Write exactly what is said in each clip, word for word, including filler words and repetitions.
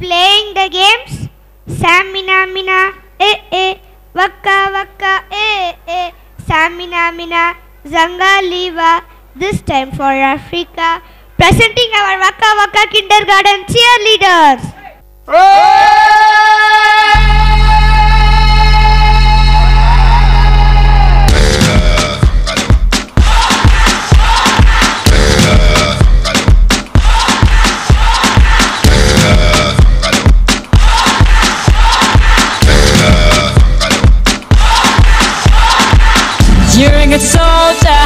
playing the games. Samina mina, eh eh, waka waka, eh eh, samina mina, Zangalewa. This time for Africa, presenting our Waka Waka kindergarten cheerleaders. You're a good soldier,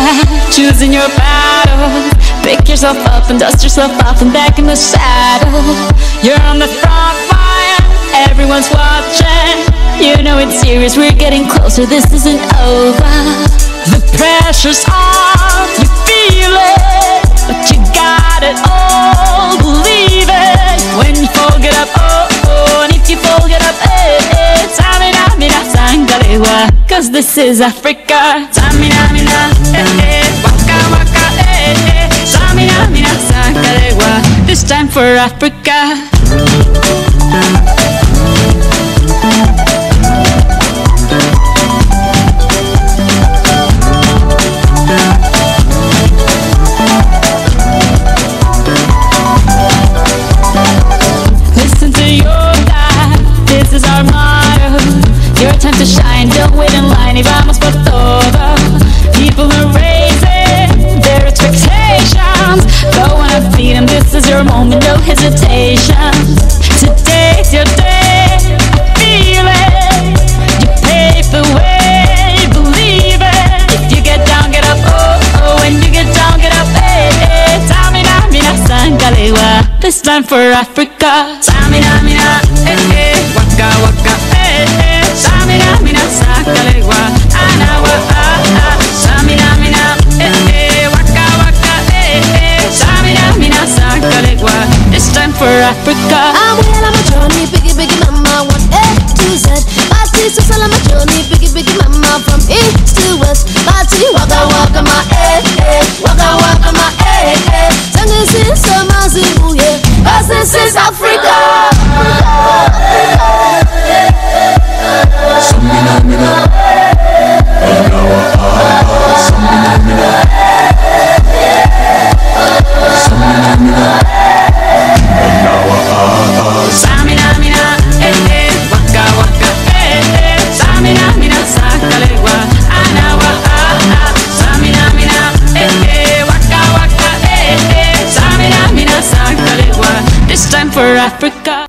choosing your battle. Pick yourself up and dust yourself off and back in the saddle. You're on the front line, everyone's watching. You know it's serious, we're getting closer, this isn't over. The pressure's on, you feel it, but you got it all, believe it. When you fold it up, oh oh, and if you fold it up, eh eh, Samina mina, Zangalewa. Cause this is Africa. Samina mina, eh eh, waka waka, eh eh, Samina mina, Zangalewa. This time for Africa. Listen to your God, this is our motto. Your time to shine, don't wait in line. Y vamos por todo. People are raising their expectations. Go on and feed them, this is your moment, no hesitation. Today's your day, I feel it. You pave the way, believe it. If you get down, get up, oh oh. When you get down, get up, eh eh. Samina mina, Zangalewa. This time for Africa. Samina mina, eh eh, waka waka, eh eh. Samina mina, Zangalewa. Anawa ah ah. Samina mina, eh eh, waka waka, eh eh. Samina mina, Zangalewa. This time for Africa. I will on my journey, biggie biggie mama, one A to Z. My sisters all on my journey, biggie biggie mama, from east to west. My city, waka waka my eh eh, waka waka my eh eh. Tango since summer, Zimbabwe, cause this is Africa. For Africa.